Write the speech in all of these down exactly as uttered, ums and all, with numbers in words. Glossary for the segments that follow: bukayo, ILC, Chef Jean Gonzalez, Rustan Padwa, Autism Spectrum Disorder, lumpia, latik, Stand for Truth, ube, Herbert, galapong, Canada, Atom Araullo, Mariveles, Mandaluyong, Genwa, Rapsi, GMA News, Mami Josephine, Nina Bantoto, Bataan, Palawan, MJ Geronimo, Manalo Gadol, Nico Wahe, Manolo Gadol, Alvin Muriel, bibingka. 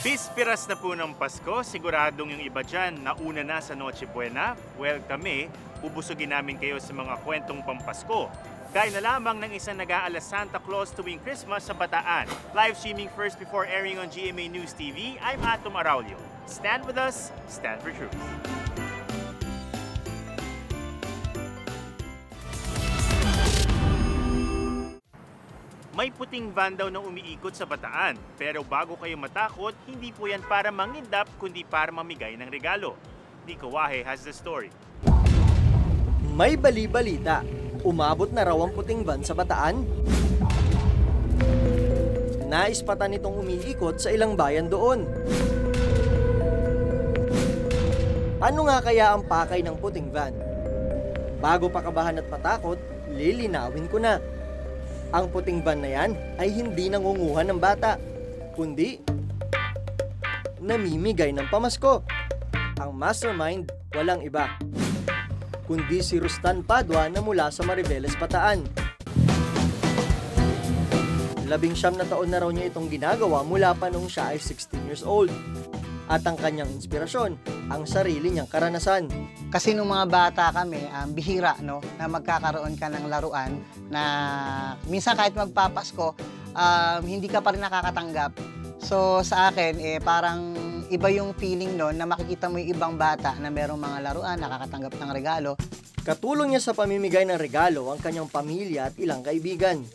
Bispiras na po ng Pasko, siguradong yung iba dyan nauna na sa Noche Buena. Well, kami, bubusugin namin kayo sa mga kwentong pampasko. Gaya na lamang ng isang nag-aalas Santa Claus tuwing Christmas sa Bataan. Live streaming first before airing on G M A News T V, I'm Atom Araullo. Stand with us, stand for truth. May puting van daw na umiikot sa Bataan, pero bago kayo matakot, hindi po yan para mangindap kundi para mamigay ng regalo. Nico Wahe has the story. May bali-balita, umabot na raw ang puting van sa Bataan. Naispatan itong umiikot sa ilang bayan doon. Ano nga kaya ang pakay ng puting van? Bago pa kabahan at matakot, lilinawin ko na. Ang puting van na yan ay hindi nangunguha ng bata, kundi namimigay ng pamasko. Ang mastermind, walang iba, kundi si Rustan Padwa na mula sa Mariveles, Bataan. Labing siyam na taon na raw niya itong ginagawa mula pa nung siya ay sixteen years old. At ang kanyang inspirasyon, ang sarili niyang karanasan. Kasi nung mga bata kami, um, bihira no, na magkakaroon ka ng laruan na minsan kahit magpapasko, um, hindi ka pa rin nakakatanggap. So sa akin, eh, parang iba yung feeling no, na makikita mo yung ibang bata na merong mga laruan, nakakatanggap ng regalo. Katulong niya sa pamimigay ng regalo ang kanyang pamilya at ilang kaibigan.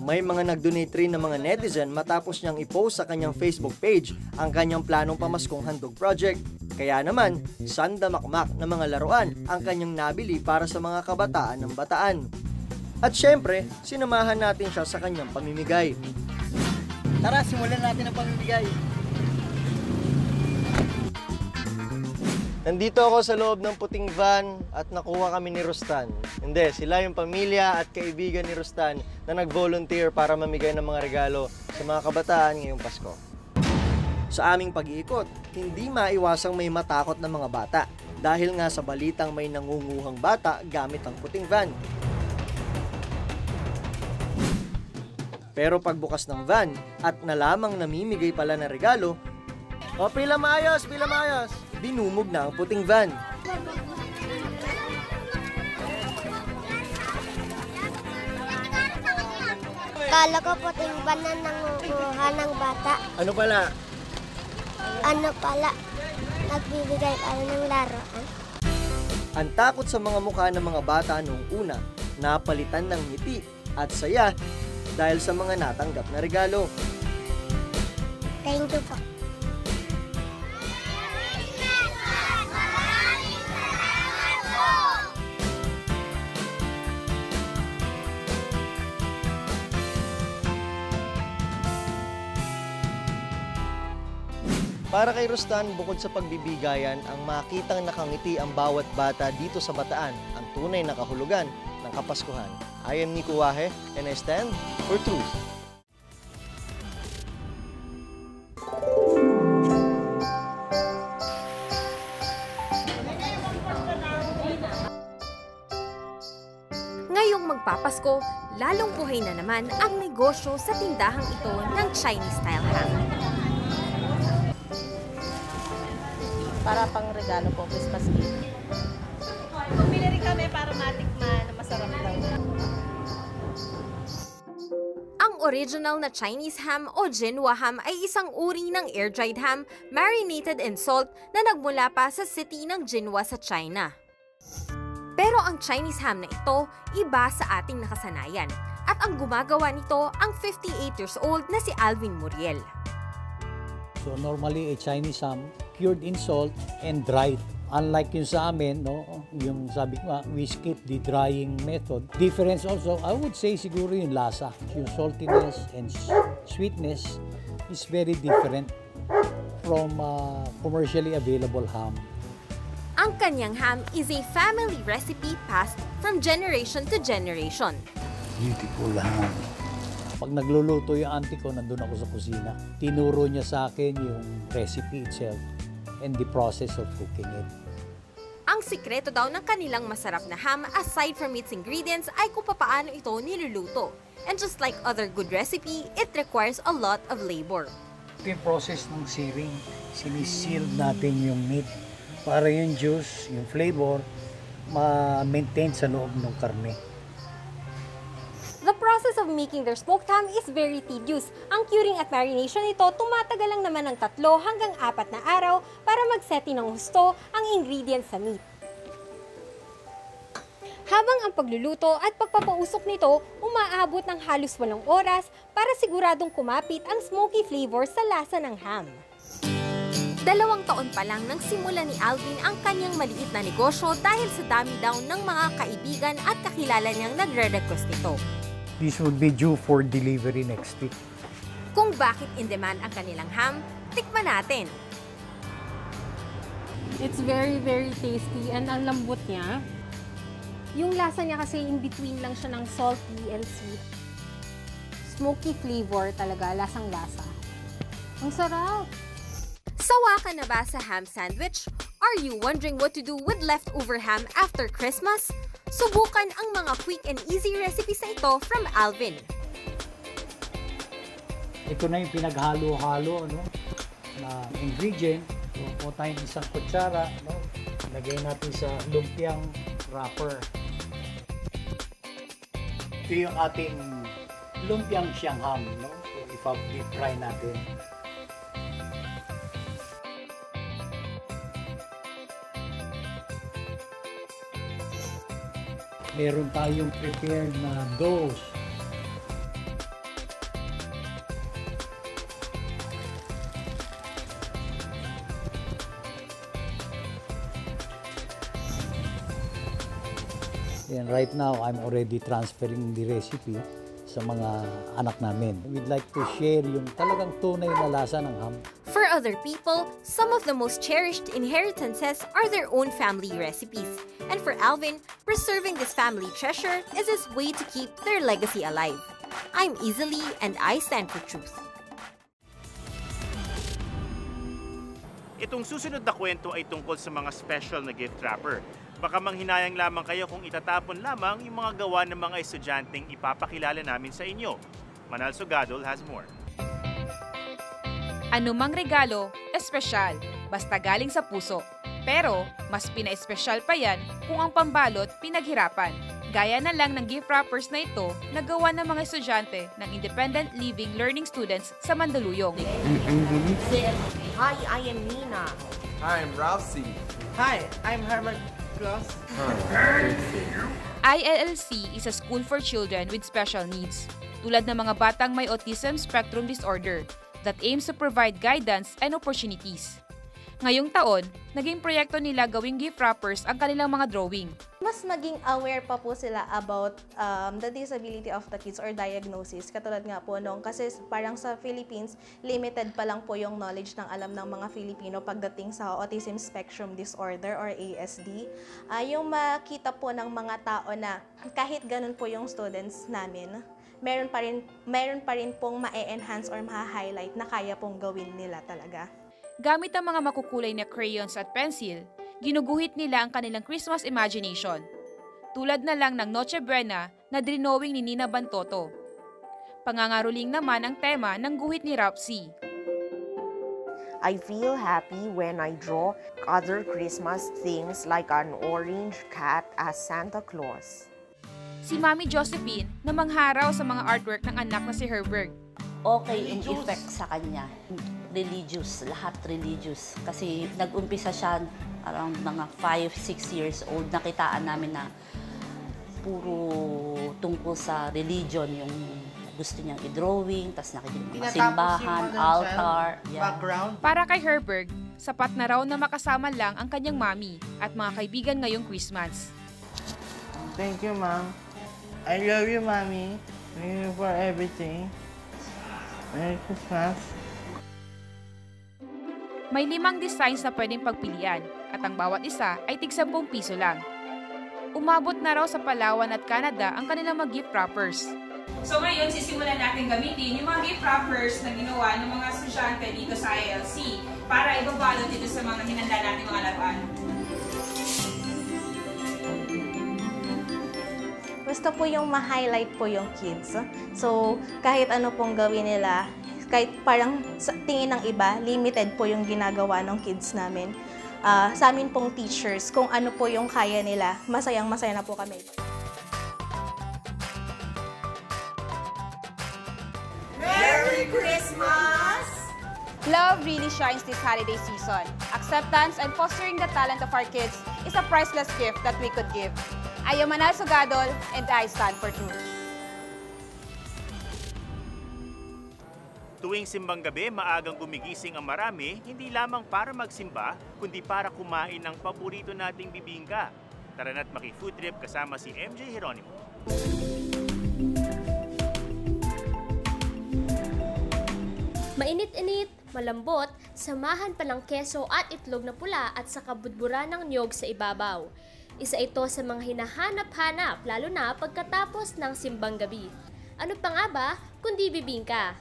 May mga nag-donate rin ng mga netizen matapos niyang i-post sa kanyang Facebook page ang kanyang planong pamaskong handog project. Kaya naman, sandamakmak na mga laruan ang kanyang nabili para sa mga kabataan ng Bataan. At syempre, sinamahan natin siya sa kanyang pamimigay. Tara, simulan natin ang pamimigay. Nandito ako sa loob ng puting van at nakuha kami ni Rustan. Hindi, sila yung pamilya at kaibigan ni Rustan na nag-volunteer para mamigay ng mga regalo sa mga kabataan ngayong Pasko. Sa aming pag-iikot, hindi maiwasang may matakot na mga bata dahil nga sa balitang may nangunguhang bata gamit ang puting van. Pero pagbukas ng van at nalamang namimigay pala ng regalo, O, pila maayos, pila maayos! Dinumog na ang puting van. Kala ko puting van na nangunguha ng bata. Ano pala? Ano pala? Nagbibigay pala ng laruan. Ang takot sa mga mukha ng mga bata noong una, napalitan ng ngiti at saya dahil sa mga natanggap na regalo. Thank you po. Para kay Rustan, bukod sa pagbibigayan, ang makitang nakangiti ang bawat bata dito sa Bataan, ang tunay na kahulugan ng Kapaskuhan. I am Nico Wahe, and I stand for truth. Ngayong magpapasko, lalong buhay na naman ang negosyo sa tindahang ito ng Chinese-style ham. Para pang regalo po, Christmas gift. Pumili rin kami para matikman na masarap daw. Ang original na Chinese ham o Genwa ham ay isang uri ng air-dried ham, marinated in salt na nagmula pa sa city ng Genwa sa China. Pero ang Chinese ham na ito, iba sa ating nakasanayan. At ang gumagawa nito ang fifty-eight years old na si Alvin Muriel. So normally, a Chinese ham cured in salt and dried. Unlike yung sa amin, no, yung sabi ko, we skip the drying method. Difference also, I would say siguro yung lasa. Yung saltiness and sweetness is very different from uh, commercially available ham. Ang kanyang ham is a family recipe passed from generation to generation. Beautiful ham. Pag nagluluto yung auntie ko, nandun ako sa kusina. Tinuro niya sa akin yung recipe itself and the process of cooking it. Ang sikreto daw ng kanilang masarap na ham, aside from its ingredients, ay kung paano ito niluluto. And just like other good recipe, it requires a lot of labor. Ito yung process ng searing. Sinisealed natin yung meat para yung juice, yung flavor, ma-maintain sa loob ng karne. The process of making their smoked ham is very tedious. Ang curing at marination nito, tumatagal lang naman ng tatlo hanggang apat na araw para mag-settle ng gusto ang ingredients sa meat. Habang ang pagluluto at pagpapausok nito, umaabot ng halos walong oras para siguradong kumapit ang smoky flavor sa lasa ng ham. Dalawang taon pa lang nang simula ni Alvin ang kanyang maliit na negosyo dahil sa dami daw ng mga kaibigan at kakilala niyang nagre-request nito. This will be due for delivery next week. Kung bakit in demand ang kanilang ham, tikman natin. It's very, very tasty and ang lambot niya. Yung lasa niya kasi in between lang siya ng salty and sweet. Smoky flavor talaga, lasang-lasa. Ang sarap! Sawa ka na ba sa ham sandwich? Are you wondering what to do with leftover ham after Christmas? Subukan ang mga quick and easy recipes na ito from Alvin. Ito na yung pinaghalo-halo, no? Na ingredient. O tayo isang kutsara, no? Lagay natin sa lumpiang wrapper. Ito yung ating lumpiang siyang ham, no? So, i-fry natin. Meron tayong prepared na dough. And right now, I'm already transferring the recipe sa mga anak namin. We'd like to share yung talagang tunay na lasa ng ham. For other people, some of the most cherished inheritances are their own family recipes. And for Alvin, preserving this family treasure is his way to keep their legacy alive. I'm Easily, and I stand for truth. Itong susunod na kwento ay tungkol sa mga special na gift wrapper. Baka manghinayang lamang kayo kung itatapon lamang yung mga gawa ng mga estudyanteng ipapakilala namin sa inyo. Manalo Gadol has more. Ano mang regalo, espesyal, basta galing sa puso. Pero, mas pinaespesyal pa yan kung ang pambalot pinaghirapan. Gaya na lang ng gift wrappers na ito na gawa ng mga estudyante ng Independent Living Learning Students sa Mandaluyong. Hi, I am Nina. Hi, I'm Rapsi. Hi, I'm Herbert. I L C is a school for children with special needs, tulad ng mga batang may Autism Spectrum Disorder, that aims to provide guidance and opportunities. Ngayong taon, naging proyekto nila gawing gift wrappers ang kanilang mga drawing. Mas naging aware pa po sila about um, the disability of the kids or diagnosis. Katulad nga po noong kasi parang sa Philippines, limited pa lang po yung knowledge ng alam ng mga Filipino pagdating sa Autism Spectrum Disorder or A S D. Uh, yung makita po ng mga tao na kahit ganun po yung students namin, meron pa rin, meron pa rin pong ma-enhance or ma-highlight na kaya pong gawin nila talaga. Gamit ang mga makukulay na crayons at pencil, ginuguhit nila ang kanilang Christmas imagination. Tulad na lang ng Noche Buena na drinowing ni Nina Bantoto. Pangangaruling naman ang tema ng guhit ni Rapsi. I feel happy when I draw other Christmas things like an orange cat as Santa Claus. Si Mami Josephine na mangharaw sa mga artwork ng anak na si Herbert. Okay in effect sa kanya. Religious, lahat religious. Kasi nag-umpisa siya around mga five, six years old, nakitaan namin na puro tungkol sa religion yung gusto niyang i-drawing, tapos nakikita yung mga simbahan, altar, yeah. Para kay Herberg, sapat na raw na makasama lang ang kanyang mami at mga kaibigan ngayong Christmas. Thank you, Mom. I love you, Mommy. Thank you for everything. Merry Christmas. May limang designs na pwedeng pagpilian at ang bawat isa ay tig-sampung piso lang. Umabot na raw sa Palawan at Canada ang kanilang mga gift wrappers. So ngayon, sisimulan natin gamitin yung mga gift wrappers na ginawa ng mga estudyante dito sa I L C para ibabalot dito sa mga hinanda natin mga laban. Gusto po yung ma-highlight po yung kids. So kahit ano pong gawin nila, kahit parang sa tingin ng iba, limited po yung ginagawa ng kids namin. Uh, sa amin pong teachers, kung ano po yung kaya nila, masayang-masaya na po kami. Merry Christmas! Love really shines this holiday season. Acceptance and fostering the talent of our kids is a priceless gift that we could give. I am Manolo Gadol, and I stand for truth. Tuwing simbang gabi, maagang gumigising ang marami, hindi lamang para magsimba, kundi para kumain ng paborito nating bibingka. Tara na't maki-food trip kasama si M J Geronimo. Mainit-init, malambot, samahan pa ng keso at itlog na pula at sa kabudbura ng niyog sa ibabaw. Isa ito sa mga hinahanap-hanap, lalo na pagkatapos ng simbang gabi. Ano pa nga ba kundi bibingka?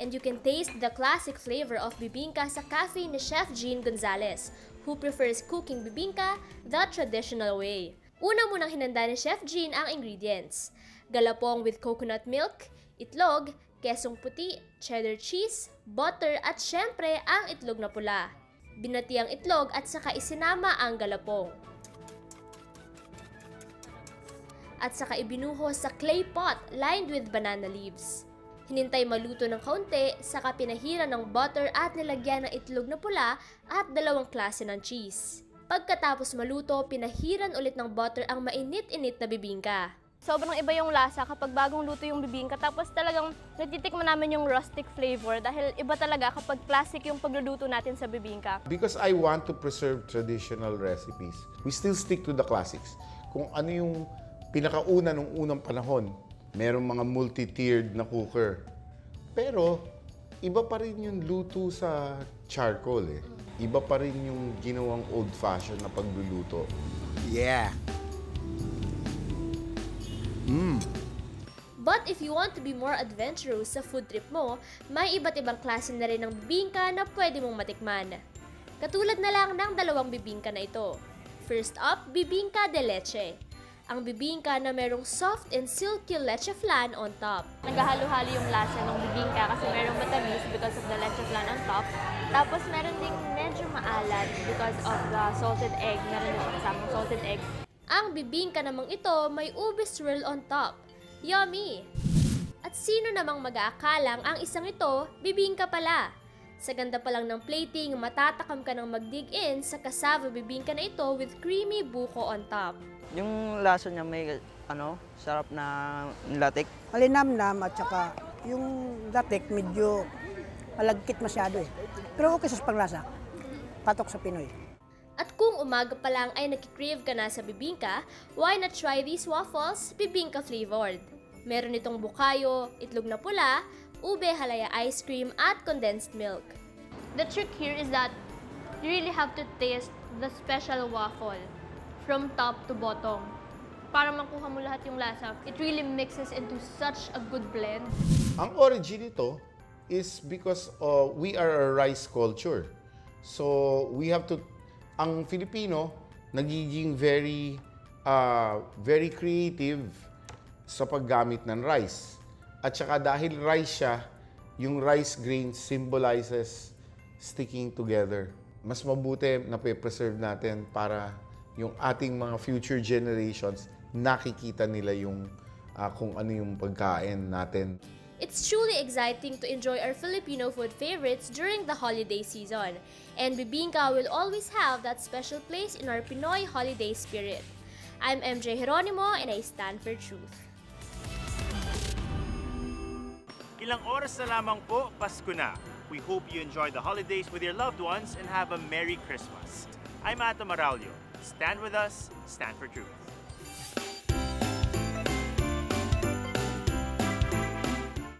And you can taste the classic flavor of bibingka sa cafe ni Chef Jean Gonzalez, who prefers cooking bibingka the traditional way. Una munang hinanda ni Chef Jean ang ingredients. Galapong with coconut milk, itlog, kesong puti, cheddar cheese, butter at syempre ang itlog na pula. Binati ang itlog at saka isinama ang galapong. At saka ibinuho sa clay pot lined with banana leaves. Hinintay maluto ng kaunti, saka pinahiran ng butter at nilagyan ng itlog na pula at dalawang klase ng cheese. Pagkatapos maluto, pinahiran ulit ng butter ang mainit-init na bibingka. Sobrang iba yung lasa kapag bagong luto yung bibingka, tapos talagang natitikman namin yung rustic flavor dahil iba talaga kapag classic yung pagluluto natin sa bibingka. Because I want to preserve traditional recipes, we still stick to the classics. Kung ano yung pinakauna nung unang panahon, merong mga multi-tiered na cooker. Pero, iba pa rin yung luto sa charcoal eh. Iba pa rin yung ginawang old-fashioned na pagluluto. Yeah! Mm. But if you want to be more adventurous sa food trip mo, may iba't ibang klase na rin ng bibingka na pwede mong matikman. Katulad na lang ng dalawang bibingka na ito. First up, bibingka de leche. Ang bibingka na merong soft and silky leche flan on top. Naghahalo-halo yung lasa ng bibingka kasi merong matamis because of the leche flan on top. Tapos meron ding medyo maalat because of the salted egg. Meron din kasamang salted egg. Ang bibingka namang ito may ube swirl on top. Yummy! At sino namang mag-aakalang ang isang ito, bibingka pala. Sa ganda pa lang ng plating, matatakam ka ng mag-dig in sa cassava bibingka na ito with creamy buko on top. Yung lasa niya may ano, sarap na latik. Malinamnam at saka yung latik medyo malagkit masyado eh. Pero okay sa panglasa. Patok sa Pinoy. At kung umaga pa lang ay nakikrave ka na sa bibingka, why not try these waffles bibingka flavored? Meron itong bukayo, itlog na pula, ube, halaya ice cream at condensed milk. The trick here is that you really have to taste the special waffle. From top to bottom. Para makuha mo lahat yung lasa, it really mixes into such a good blend. Ang origin nito is because uh, we are a rice culture. So we have to, ang Filipino, nagiging very, uh, very creative sa paggamit ng rice. At saka dahil rice siya, yung rice grain symbolizes sticking together. Mas mabuti na pe-preserve natin para yung ating mga future generations, nakikita nila yung uh, kung ano yung pagkain natin. It's truly exciting to enjoy our Filipino food favorites during the holiday season. And bibingka will always have that special place in our Pinoy holiday spirit. I'm M J Geronimo and I stand for truth. Ilang oras na lamang po, Pasko na. We hope you enjoy the holidays with your loved ones and have a Merry Christmas. I'm Atom Araullo. Stand with us, stand for truth.